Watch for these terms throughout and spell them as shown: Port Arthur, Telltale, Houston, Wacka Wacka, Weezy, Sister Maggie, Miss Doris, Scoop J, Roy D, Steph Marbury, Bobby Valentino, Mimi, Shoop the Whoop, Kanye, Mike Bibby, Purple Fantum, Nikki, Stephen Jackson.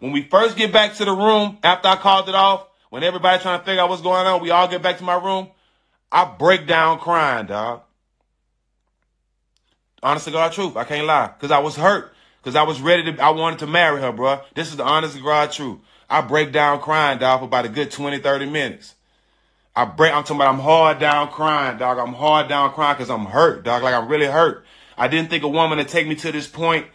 When we first get back to the room, after I called it off, when everybody trying to figure out what's going on, we all get back to my room, I break down crying, dog. Honest to God truth. I can't lie. Because I was hurt. Because I was ready to, I wanted to marry her, bro. This is the honest to God truth. I break down crying, dog, for about a good 20, 30 minutes. I'm talking about I'm hard down crying, dog. I'm hard down crying because I'm hurt, dog. Like, I'm really hurt. I didn't think a woman would take me to this point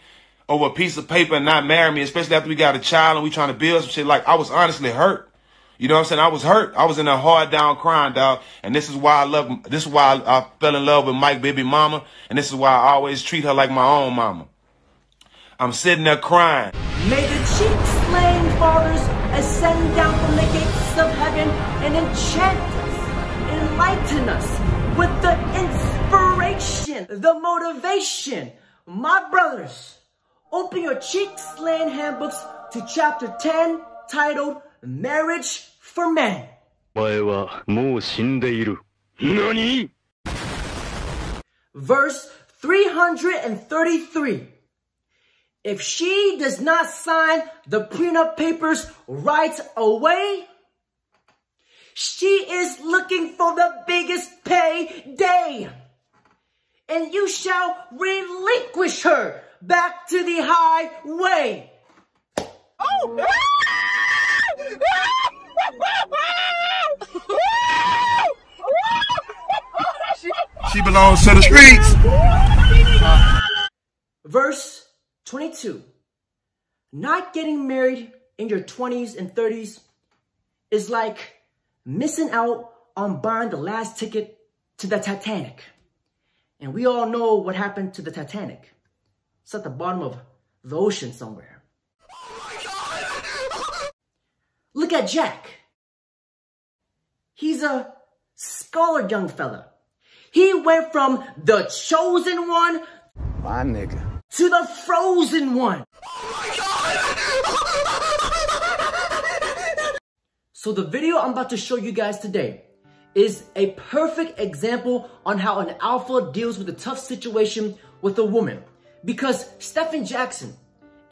over a piece of paper and not marry me, especially after we got a child and we trying to build some shit. Like, I was honestly hurt. You know what I'm saying? I was hurt. I was in a hard down crying, dog. And this is why I love, this is why I fell in love with Mike Bibby mama. And this is why I always treat her like my own mama. I'm sitting there crying. May the cheap slain fathers ascend down from the gates of heaven and enchant us, enlighten us with the inspiration, the motivation. My brothers, open your cheek slaying handbooks to chapter 10, titled Marriage for Men. Verse 333. If she does not sign the prenup papers right away, she is looking for the biggest payday, and you shall relinquish her back to the highway. Oh! She belongs to the streets. Verse 22. Not getting married in your 20s and 30s is like missing out on buying the last ticket to the Titanic. And we all know what happened to the Titanic. It's at the bottom of the ocean somewhere. Look at Jack. He's a scholar young fella. He went from the chosen one, my nigga, to the frozen one. Oh my God. So the video I'm about to show you guys today is a perfect example on how an alpha deals with a tough situation with a woman. Because Stephen Jackson,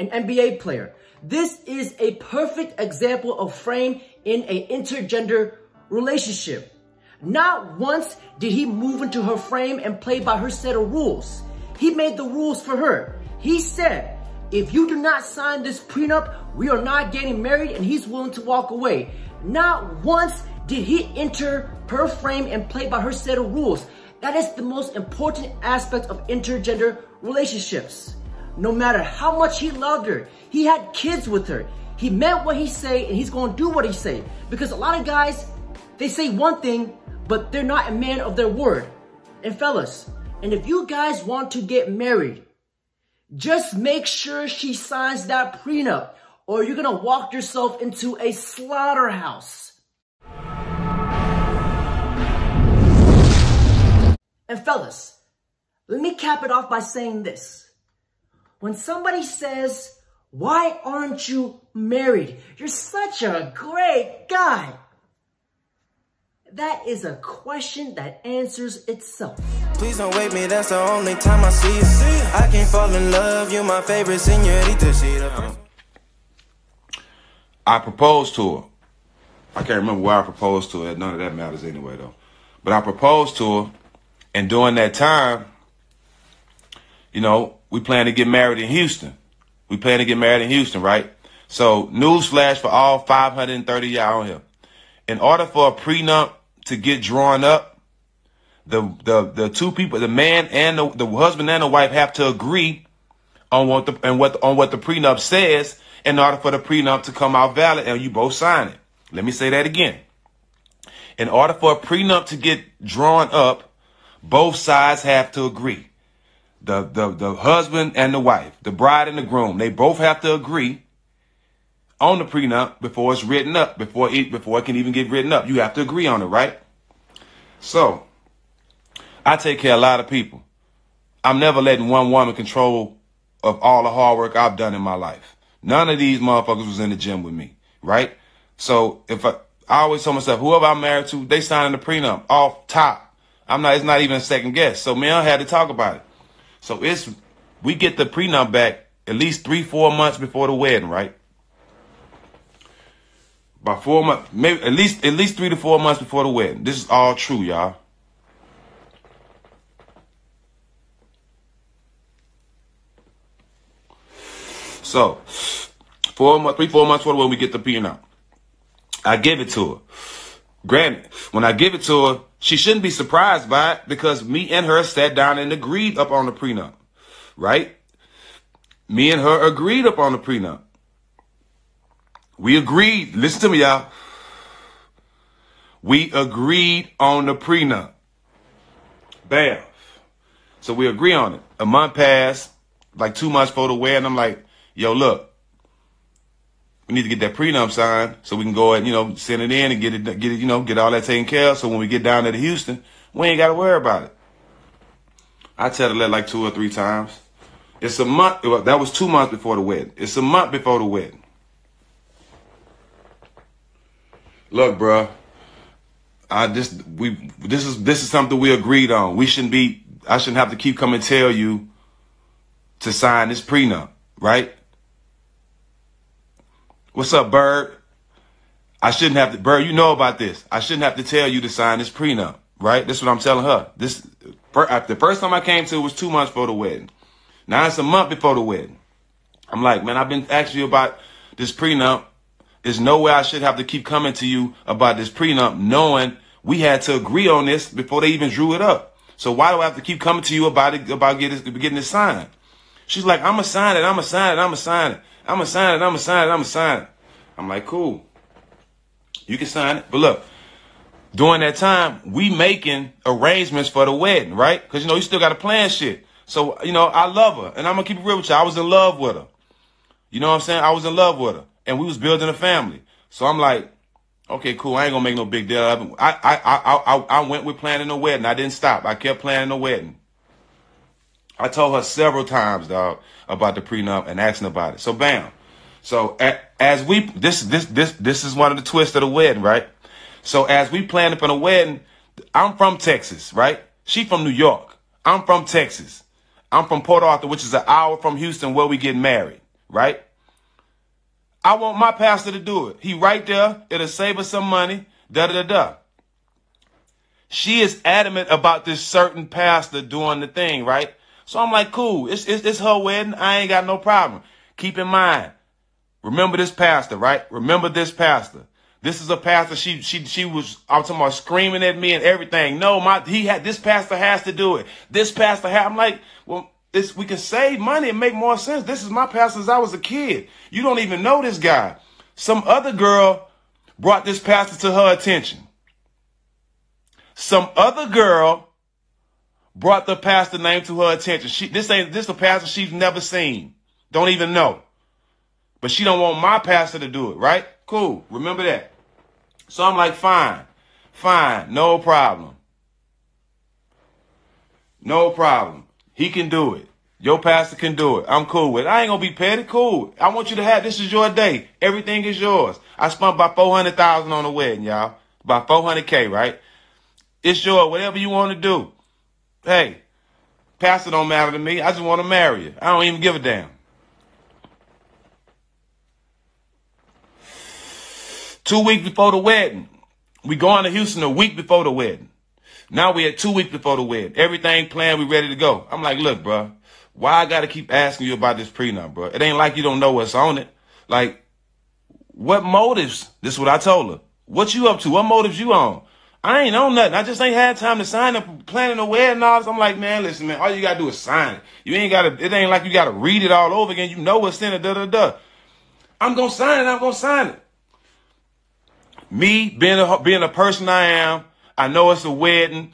an NBA player, this is a perfect example of frame in an intergender relationship. Not once did he move into her frame and play by her set of rules. He made the rules for her. He said, if you do not sign this prenup, we are not getting married, and he's willing to walk away. Not once did he enter her frame and play by her set of rules. That is the most important aspect of intergender relationships. No matter how much he loved her, he had kids with her. He meant what he say, and he's going to do what he say. Because a lot of guys, they say one thing, but they're not a man of their word. And fellas, and if you guys want to get married, just make sure she signs that prenup, or you're going to walk yourself into a slaughterhouse. And fellas, let me cap it off by saying this. When somebody says, why aren't you married? You're such a great guy. That is a question that answers itself. Please don't wake me, that's the only time I see you. I can't fall in love, you're my favorite señorita. I proposed to her. I can't remember why I proposed to her. None of that matters anyway, though. But I proposed to her, and during that time, you know, we plan to get married in Houston. We plan to get married in Houston, right? So, newsflash for all 530 y'all on here. In order for a prenup to get drawn up, the two people, the man and the husband and the wife, have to agree on what the prenup says in order for the prenup to come out valid, and you both sign it. Let me say that again. In order for a prenup to get drawn up, both sides have to agree. The husband and the wife, the bride and the groom, they both have to agree on the prenup before it's written up, before it can even get written up. You have to agree on it, right? So, I take care of a lot of people. I'm never letting one woman control of all the hard work I've done in my life. None of these motherfuckers was in the gym with me, right? So, if I always tell myself, whoever I'm married to, they signing the prenup off top. It's not even a second guess. So, me and her had to talk about it. So we get the prenup back at least 3-4 months before the wedding, right? By 4 months, maybe at least 3 to 4 months before the wedding. This is all true, y'all. So, 4 months, 3-4 months before the wedding, we get the peeing out. I give it to her. Granted, when I give it to her, she shouldn't be surprised by it because me and her sat down and agreed upon the prenup, right? Me and her agreed upon the prenup. We agreed. Listen to me, y'all. We agreed on the prenup. Bam. So we agree on it. A month passed, like 2 months for the wedding. I'm like, yo, look, we need to get that prenup signed so we can go and, you know, send it in and get it, you know, get all that taken care of. So when we get down there to Houston, we ain't got to worry about it. I tell her like 2 or 3 times. It's a month. That was 2 months before the wedding. It's a month before the wedding. Look, bro, this is something we agreed on. I shouldn't have to keep coming and tell you to sign this prenup, right? What's up, Bird? Bird, you know about this. I shouldn't have to tell you to sign this prenup, right? That's what I'm telling her. The first time I came to it was 2 months before the wedding. Now it's a month before the wedding. I'm like, man, I've been asking you about this prenup. There's no way I should have to keep coming to you about this prenup knowing we had to agree on this before they even drew it up. So why do I have to keep coming to you about it, about getting this signed? She's like, I'm going to sign it. I'm going to sign it. I'm going to sign it. I'm going to sign it. I'm going to sign it. I'm going to sign it. I'm like, cool. You can sign it. But look, during that time, we making arrangements for the wedding, right? Because, you know, you still got to plan shit. So, you know, I love her. And I'm going to keep it real with you. I was in love with her. You know what I'm saying? I was in love with her. And we was building a family. So I'm like, okay, cool. I ain't gonna make no big deal. I went with planning a wedding. I didn't stop. I kept planning a wedding. I told her several times, dog, about the prenup and asking about it. So bam. So this is one of the twists of the wedding, right? So as we planned for the wedding, I'm from Texas, right? She from New York. I'm from Texas. I'm from Port Arthur, which is an hour from Houston where we get married, right? I want my pastor to do it. He right there. It'll save us some money. Da-da-da-da. She is adamant about this certain pastor doing the thing, right? So I'm like, cool. It's her wedding. I ain't got no problem. Keep in mind, remember this pastor, right? Remember this pastor. This is a pastor. She was, I'm talking about, screaming at me and everything. No, this pastor has to do it. This pastor has. I'm like, well, we can save money and make more sense. This is my pastor since I was a kid. You don't even know this guy. Some other girl brought this pastor to her attention. Some other girl brought the pastor name to her attention. This is a pastor she's never seen. Don't even know. But she don't want my pastor to do it, right? Cool. Remember that. So I'm like, fine. Fine. No problem. No problem. He can do it. Your pastor can do it. I'm cool with it. I ain't going to be petty. Cool. I want you to have, this is your day. Everything is yours. I spent about $400,000 on the wedding, y'all. About $400K, right? It's yours. Whatever you want to do. Hey, pastor don't matter to me. I just want to marry you. I don't even give a damn. 2 weeks before the wedding. We going to Houston a week before the wedding. Now we had 2 weeks before the wedding. Everything planned. We ready to go. I'm like, look, bro, why I got to keep asking you about this prenup, bro? It ain't like you don't know what's on it. Like, what motives? This is what I told her. What you up to? What motives you on? I ain't on nothing. I just ain't had time to sign up, planning a wedding. I'm like, man, listen, man, all you got to do is sign it. You ain't got to, it ain't like you got to read it all over again. You know what's in it, da-da-da. I'm going to sign it. I'm going to sign it. Me, being a person I am, I know it's a wedding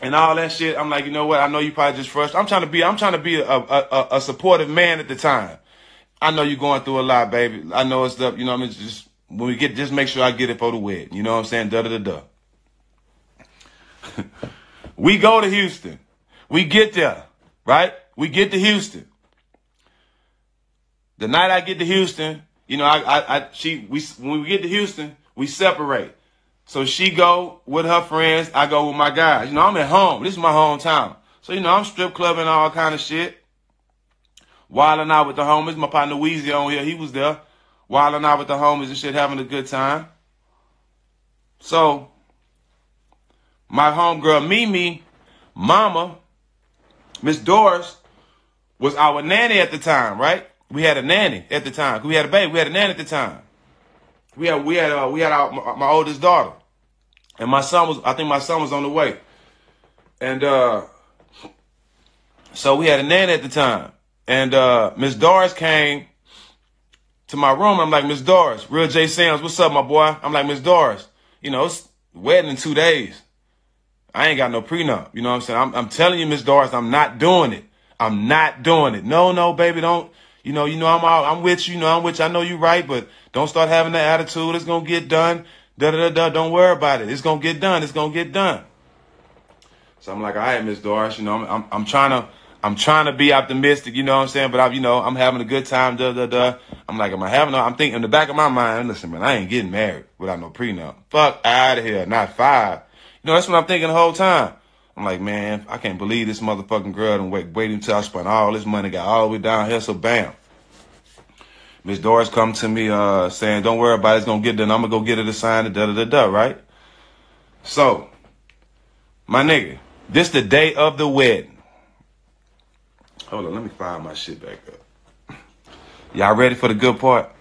and all that shit. I'm like, you know what? I know you probably just frustrated. I'm trying to be a supportive man at the time. I know you're going through a lot, baby. I know it's up. You know what I mean? Just when we get, just make sure I get it for the wedding. You know what I'm saying? Da da da da. We go to Houston. We get there, right? We get to Houston. The night I get to Houston, you know, when we get to Houston, we separate. So she go with her friends. I go with my guys. You know, I'm at home. This is my hometown. So, you know, I'm strip clubbing all kind of shit. wilding out with the homies. My partner Weezy on here, he was there, wilding out with the homies and shit, having a good time. So, my homegirl Mimi, mama, Miss Doris, was our nanny at the time, right? We had a nanny at the time. We had a baby. We had a nanny at the time. We had my oldest daughter, and my son was, I think my son was on the way, and so we had a nanny at the time, and Miss Doris came to my room. I'm like, Miss Doris, real J Sims, what's up, my boy? I'm like, Miss Doris, you know, it's wedding in 2 days. I ain't got no prenup. You know what I'm saying? I'm telling you, Miss Doris, I'm not doing it. I'm not doing it. No, no, baby, don't. You know, I'm with you. You know, I'm with you. I know you're right, but don't start having that attitude. It's going to get done. Da-da-da-da. Don't worry about it. It's going to get done. It's going to get done. So I'm like, all right, Miss Doris, you know, I'm trying to be optimistic. You know what I'm saying? But I'm having a good time. Da-da-da. I'm like, am I having a, I'm thinking in the back of my mind, listen, man, I ain't getting married without no prenup. Fuck out of here. Not 5. You know, that's what I'm thinking the whole time. I'm like, man, I can't believe this motherfucking girl done waited until I spent all this money, got all the way down here, so bam. Miss Doris come to me saying, don't worry about it, it's going to get done. I'm going to go get her to sign it, da-da-da-da, right? So, my nigga, this the day of the wedding. Hold on, let me fire my shit back up. Y'all ready for the good part?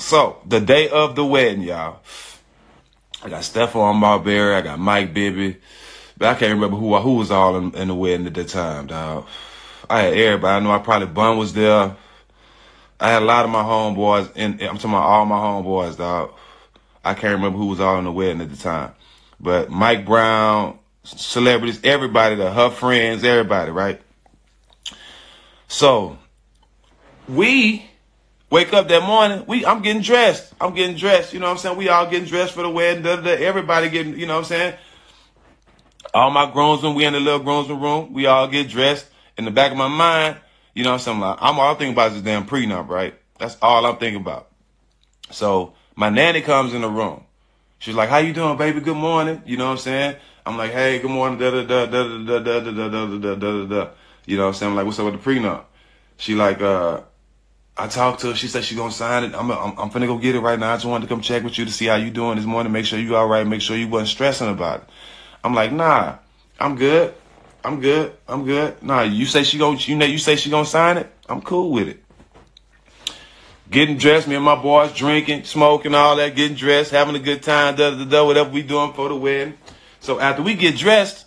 So the day of the wedding, y'all, I got Steph Marbury, I got Mike Bibby, but I can't remember who was all in the wedding at that time, dog. I had everybody. I know I probably Bun was there. I had a lot of my homeboys, and I'm talking about all my homeboys, dog. I can't remember who was all in the wedding at the time, but Mike Brown, celebrities, everybody, her friends, everybody, right? So we wake up that morning, I'm getting dressed. I'm getting dressed, you know what I'm saying? We all getting dressed for the wedding, da, da, da. Everybody getting, you know what I'm saying? All my groomsmen, we in the little groomsmen room, we all get dressed. In the back of my mind, you know what I'm saying? Like, I'm all thinking about this damn prenup, right? That's all I'm thinking about. So my nanny comes in the room. She's like, how you doing, baby? Good morning. You know what I'm saying? I'm like, hey, good morning, da da da da da da da da da da da da. You know what I'm saying? I'm like, what's up with the prenup? She like, I talked to her. She said she's going to sign it. I'm finna go get it right now. I just wanted to come check with you to see how you doing this morning. Make sure you all right. Make sure you wasn't stressing about it. I'm like, nah, I'm good. I'm good. I'm good. Nah, you say she going to, you know, you say she going to sign it. I'm cool with it. Getting dressed. Me and my boys drinking, smoking, all that. Getting dressed, having a good time. Da da da. Whatever we doing for the wedding. So after we get dressed,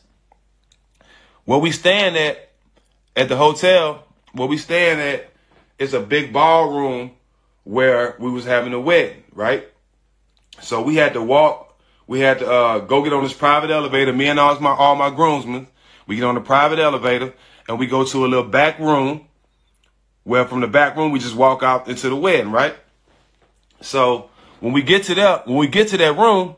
where we staying at the hotel, where we staying at, it's a big ballroom where we was having a wedding, right? So we had to walk. We had to go get on this private elevator. Me and all my groomsmen, we get on the private elevator, and we go to a little back room where from the back room, we just walk out into the wedding, right? So when we get to that room,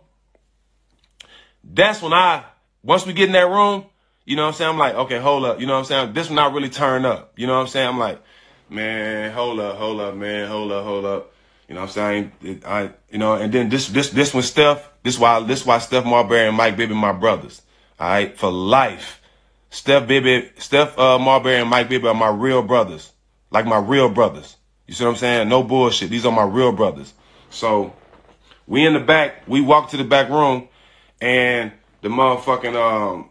that's when once we get in that room, you know what I'm saying? I'm like, okay, hold up. You know what I'm saying? This one I really turn up. You know what I'm saying? I'm like, man, hold up, man, hold up. You know what I'm saying? I, you know, and then this one, Steph. This why Steph Marbury and Mike Bibby my brothers. All right, for life. Steph Marbury and Mike Bibby are my real brothers. Like my real brothers. You see what I'm saying? No bullshit. These are my real brothers. So we in the back. We walk to the back room, and the motherfucking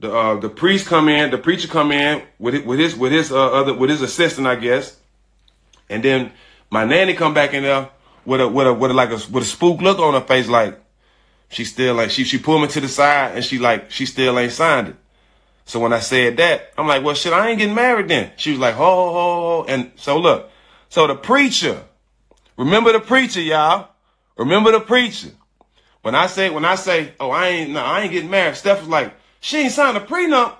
the priest come in, the preacher come in with his assistant, I guess, and then my nanny come back in there with a spook look on her face, like she still like she pulled me to the side and she like she still ain't signed it. So when I said that, I'm like, well shit, I ain't getting married then. She was like, ho ho ho, and so look, so the preacher, remember the preacher, y'all, remember the preacher. When I say, oh I ain't getting married, Steph was like, she ain't signed a prenup.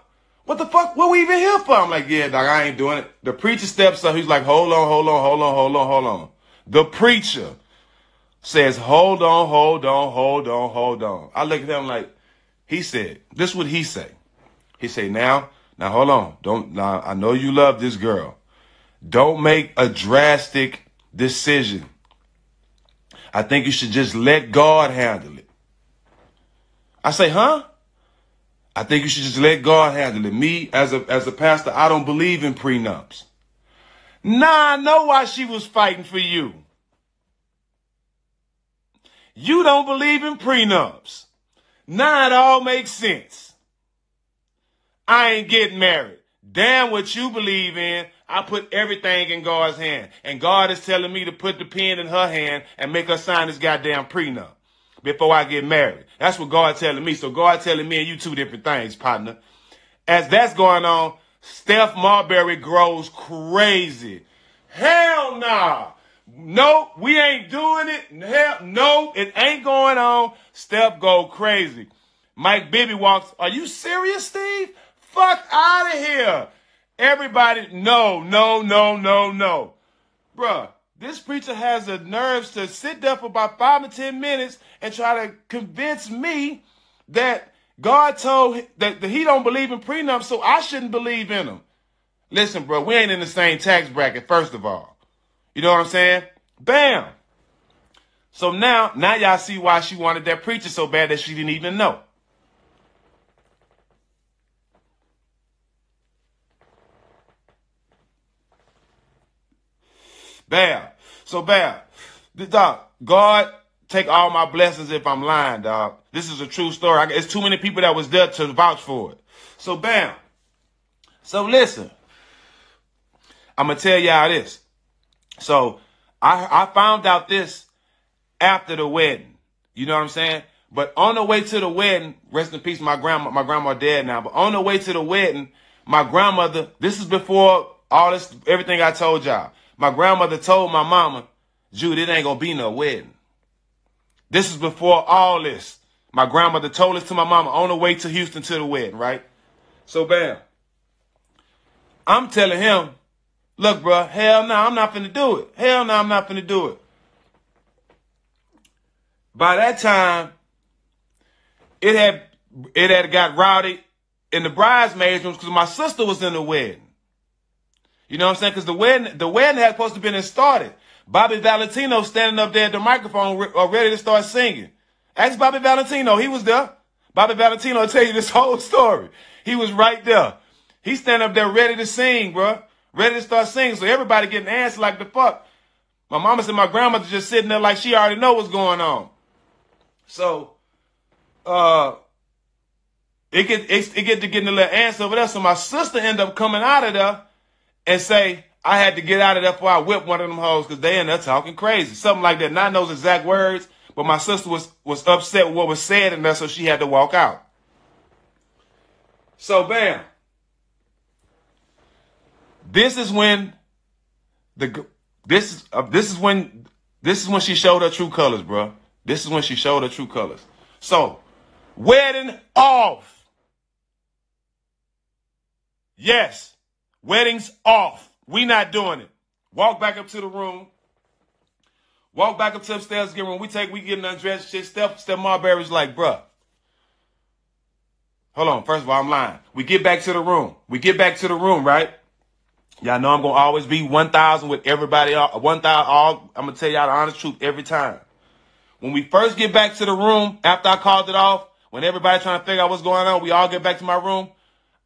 What the fuck? What we even here for? I'm like, yeah, dog, I ain't doing it. The preacher steps up. He's like, hold on, hold on, hold on, hold on, hold on. The preacher says, hold on, hold on, hold on, hold on. I look at him like, he said, this is what he say. He say, now, Now, hold on. Now, I know you love this girl. Don't make a drastic decision. I think you should just let God handle it. I say, huh? I think you should just let God handle it. Me, as a pastor, I don't believe in prenups. Nah, I know why she was fighting for you. You don't believe in prenups. Nah, it all makes sense. I ain't getting married. Damn what you believe in. I put everything in God's hand. And God is telling me to put the pen in her hand and make her sign this goddamn prenup before I get married. That's what God's telling me. So God telling me and you two different things, partner. As that's going on, Steph Marbury grows crazy. Hell nah. Nope, we ain't doing it. Hell, no, it ain't going on. Steph go crazy. Mike Bibby walks. Are you serious, Steve? Fuck out of here. Everybody, no. Bruh, this preacher has the nerves to sit there for about 5 to 10 minutes and try to convince me that God told him that he don't believe in prenups, so I shouldn't believe in them. Listen, bro, we ain't in the same tax bracket, first of all. You know what I'm saying? Bam. So now y'all see why she wanted that preacher so bad that she didn't even know. Bam. So bam. Dog, God take all my blessings if I'm lying, dog. This is a true story. It's too many people that was there to vouch for it. So bam. So listen. I'm going to tell y'all this. So I found out this after the wedding. You know what I'm saying? But on the way to the wedding, rest in peace, my grandma dead now. But on the way to the wedding, my grandmother, this is before all this, everything I told y'all. My grandmother told my mama, Jude, it ain't going to be no wedding. This is before all this. My grandmother told this to my mama on the way to Houston to the wedding, right? So, bam. I'm telling him, look, bro, hell no, I'm not finna do it. Hell no, I'm not finna do it. By that time, it had got rowdy in the bridesmaids room because my sister was in the wedding. You know what I'm saying? Because the wedding had supposed to been started. Bobby Valentino standing up there at the microphone ready to start singing. Ask Bobby Valentino. He was there. Bobby Valentino will tell you this whole story. He was right there. He's standing up there ready to sing, bro. Ready to start singing. So everybody getting answered like the fuck. My mama said my grandmother just sitting there like she already know what's going on. So, it get to getting a little answer over there. So my sister end up coming out of there and say, I had to get out of there before I whipped one of them hoes because they in there talking crazy. Something like that. Not those exact words, but my sister was upset with what was said in there, so she had to walk out. So, bam. This is when she showed her true colors, bro. This is when she showed her true colors. So, wedding off. Yes. Wedding's off. We not doing it. Walk back up to the room. Walk back up to upstairs. Get room. We getting undressed. Shit. Steph Marbury's like, bruh. Hold on. First of all, I'm lying. We get back to the room. Right? Y'all know I'm gonna always be 1,000 with everybody. 1,000. All I'm gonna tell y'all the honest truth every time. When we first get back to the room after I called it off, when everybody trying to figure out what's going on, we all get back to my room.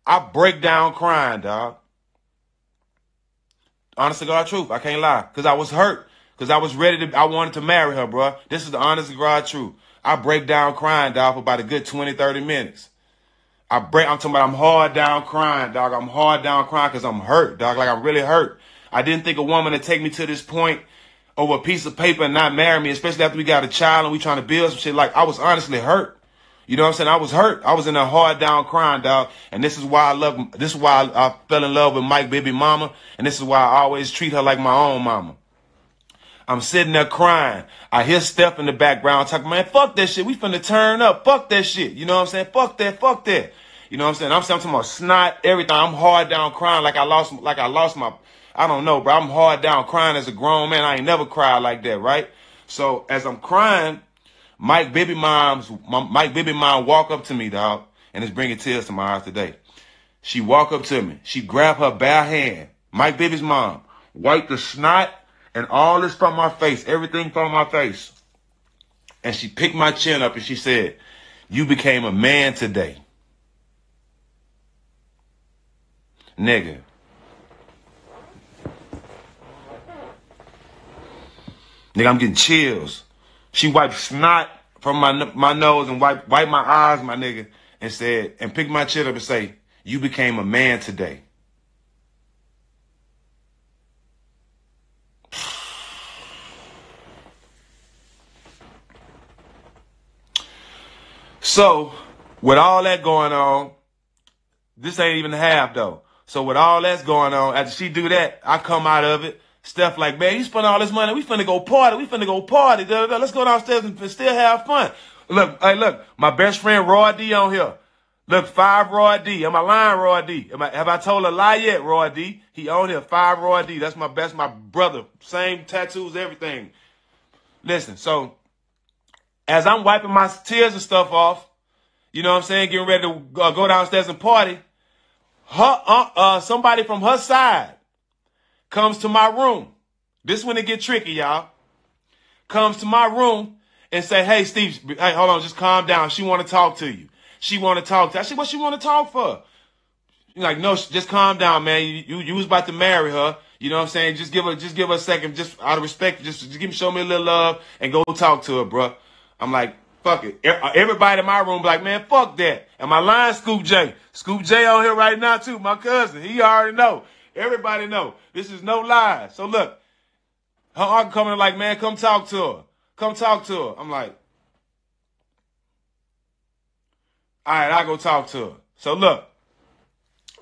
I break down crying, dog. Honest to God truth. I can't lie. Because I was hurt. Because I was ready to, I wanted to marry her, bro. This is the honest to God truth. I break down crying, dog, for about a good 20, 30 minutes. I'm talking about I'm hard down crying, dog. I'm hard down crying because I'm hurt, dog. Like, I'm really hurt. I didn't think a woman would take me to this point over a piece of paper and not marry me, especially after we got a child and we trying to build some shit. Like, I was honestly hurt. You know what I'm saying? I was hurt. I was in a hard down crying, dog. And this is why I love, this is why I fell in love with Mike Bibby mama. And this is why I always treat her like my own mama. I'm sitting there crying. I hear Steph in the background talking, man, fuck that shit. We finna turn up. Fuck that shit. You know what I'm saying? Fuck that. You know what I'm saying? I'm talking about snot, everything. I'm hard down crying like I lost my, I don't know, bro. I'm hard down crying as a grown man. I ain't never cried like that, right? So as I'm crying, Mike Bibby mom walk up to me, dog, and it's bringing tears to my eyes today. She walk up to me. She grabbed her bare hand, Mike Bibby's mom, wiped the snot and all this from my face, everything from my face. And she picked my chin up and she said, "You became a man today." Nigga. Nigga, I'm getting chills. She wiped snot from my nose and wiped my eyes, my nigga, and said, and picked my chin up and say, "You became a man today." So, with all that going on, this ain't even half though. So with all that's going on, after she do that, I come out of it. Steph like, "Man, you spent all this money. We finna go party. Da, da, da. Let's go downstairs and still have fun." Look, hey, look, my best friend Roy D on here. Look, 5 Roy D. Am I lying, Roy D? Have I told a lie yet, Roy D? He on here, 5 Roy D. That's my best, my brother. Same tattoos, everything. Listen, so as I'm wiping my tears and stuff off, you know what I'm saying, getting ready to go downstairs and party, somebody from her side comes to my room. This when it get tricky, y'all. Comes to my room and say, "Hey, Steve, hey, hold on, just calm down. She want to talk to you. I said, "What she want to talk for?" You're like, "No, just calm down, man. You was about to marry her. You know what I'm saying? Just give her a second. Just out of respect, just show me a little love and go talk to her, bro." I'm like, fuck it. Everybody in my room be like, "Man, fuck that." And my line, Scoop J. Scoop J on here right now too, my cousin. He already know. Everybody know. This is no lie. So look, her uncle coming like, "Man, come talk to her. I'm like, all right, I'll go talk to her. So look,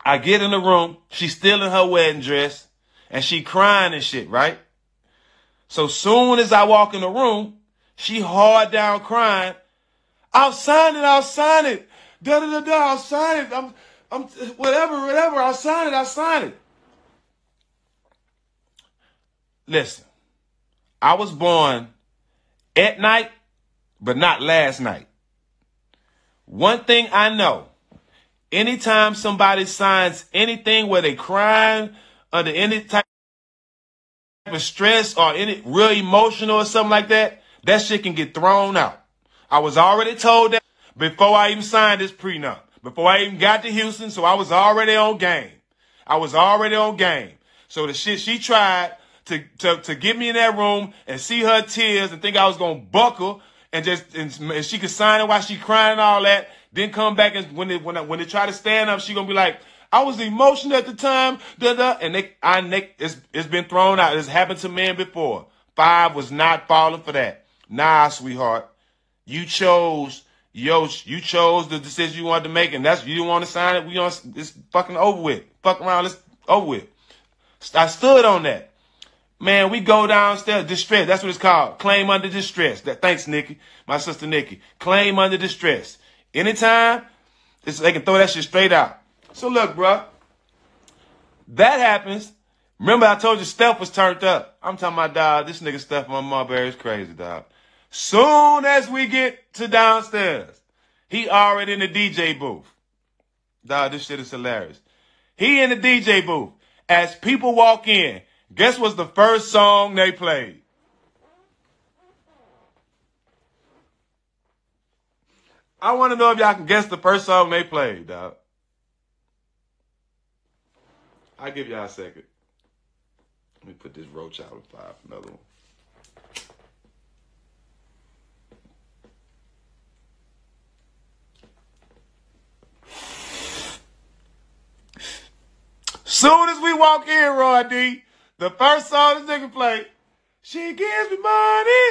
I get in the room. She's still in her wedding dress and she crying and shit, right? So soon as I walk in the room, she hard down crying. "I'll sign it. Da, da, da, da, I'll sign it. Whatever, I'll sign it. Listen, I was born at night, but not last night. One thing I know, anytime somebody signs anything where they crying under any type of stress or any real emotional or something like that, that shit can get thrown out. I was already told that before I even signed this prenup, before I even got to Houston, so I was already on game. So the shit she tried to get me in that room and see her tears and think I was gonna buckle and and she could sign it while she crying and all that. Then come back and when they try to stand up, she gonna be like, "I was emotional at the time, da da." And it's been thrown out. It's happened to men before. 5 was not falling for that. Nah, sweetheart, you chose the decision you wanted to make, and that's you didn't want to sign it. It's fucking over with. Fuck around, it's over with. I stood on that. Man, we go downstairs, distress. That's what it's called. Claim under distress. Thanks, Nikki. My sister Nikki. Claim under distress. Anytime, they can throw that shit straight out. So look, bro. That happens. Remember I told you Steph was turned up. I'm talking about, dog, this nigga Steph Marbury is crazy, dog. Soon as we get to downstairs, he already in the DJ booth. Dog, this shit is hilarious. He in the DJ booth. As people walk in, guess what's the first song they played? I want to know if y'all can guess the first song they played, dog. I'll give y'all a second. Let me put this roach out and fire another one. Soon as we walk in, Roy D, the first song this nigga played, "She gives me money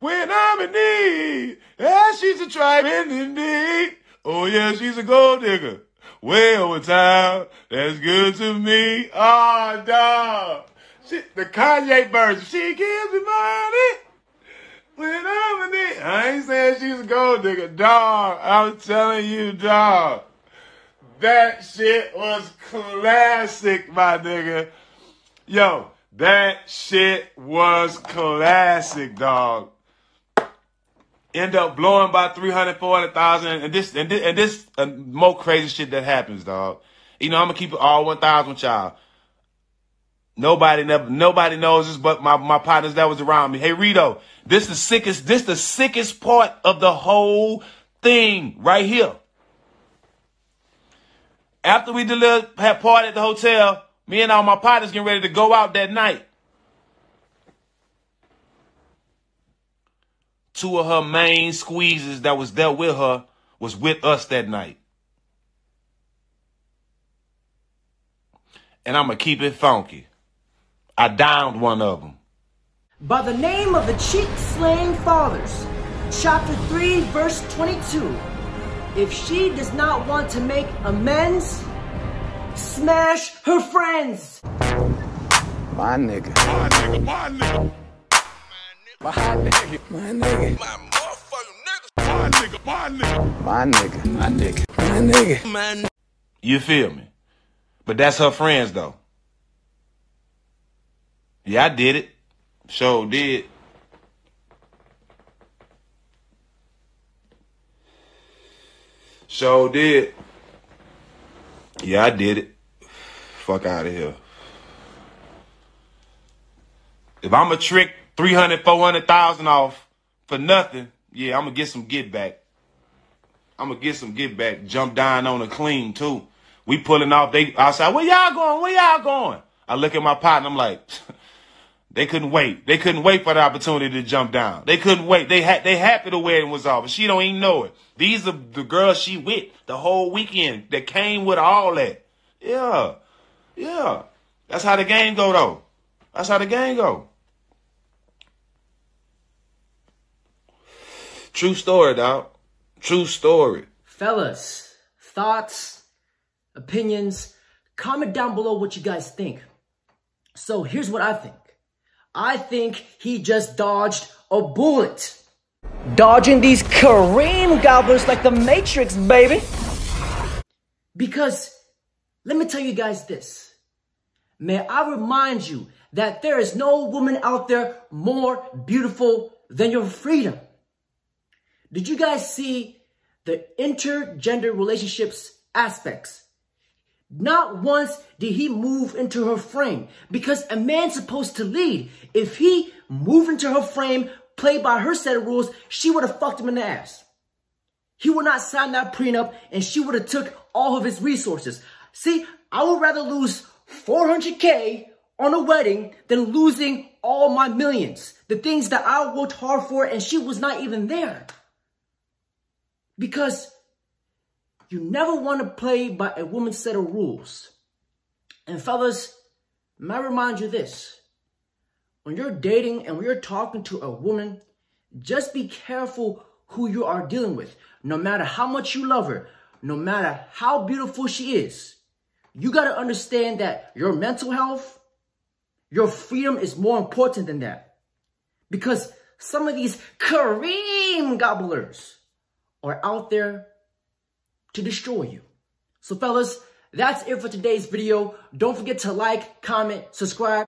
when I'm in need. Yeah, she's a trying indeed. Oh yeah, she's a gold digger. Way over time, that's good to me." Oh, dog. The Kanye version. "She gives me money when I'm in need." I ain't saying she's a gold digger, dog. I'm telling you, dog. That shit was classic, my nigga. Yo, that shit was classic, dog. End up blowing by $340,000, and this more crazy shit that happens, dog. You know, I'm going to keep it all 1,000 with y'all. Nobody knows this but my partners that was around me. Hey, Rito, this the sickest part of the whole thing right here. After we had party at the hotel, me and all my partners getting ready to go out that night. Two of her main squeezes that was there with her was with us that night. And I'm going to keep it funky. I downed one of them. By the name of the cheek-slaying fathers, chapter 3, verse 22. If she does not want to make amends, smash her friends. My nigga. My nigga. My nigga. My nigga. My nigga. My motherfucking nigga. My nigga. My nigga. My nigga. My nigga. My nigga. My nigga. You feel me? But that's her friends, though. Yeah, I did it. Sure did. Sure did. Yeah, I did it. Fuck out of here. If I'm a trick 300, 400,000 off for nothing, yeah, I'm going to get some get back. I'm going to get some get back. Jump down on a clean, too. We pulling off. They outside. Where y'all going? Where y'all going? I look at my partner. I'm like, they couldn't wait. They couldn't wait for the opportunity to jump down. They couldn't wait. They happy the wedding was off. She don't even know it. These are the girls she with the whole weekend that came with all that. Yeah. Yeah. That's how the game go, though. That's how the game go. True story, dog. True story. Fellas, thoughts, opinions, comment down below what you guys think. So here's what I think. I think he just dodged a bullet. Dodging these Kareem gobblers like the Matrix, baby. Because let me tell you guys this. May I remind you that there is no woman out there more beautiful than your freedom. Did you guys see the intergender relationships aspects? Not once did he move into her frame, because a man's supposed to lead. If he moved into her frame, played by her set of rules, she would have fucked him in the ass. He would not sign that prenup, and she would have took all of his resources. See, I would rather lose $400K on a wedding than losing all my millions. The things that I worked hard for, and she was not even there. Because you never want to play by a woman's set of rules. And fellas, may I remind you this. When you're dating and when you're talking to a woman, just be careful who you are dealing with. No matter how much you love her, no matter how beautiful she is, you got to understand that your mental health, your freedom is more important than that. Because some of these Kareem gobblers are out there to destroy you. So fellas, that's it for today's video. Don't forget to like, comment, subscribe.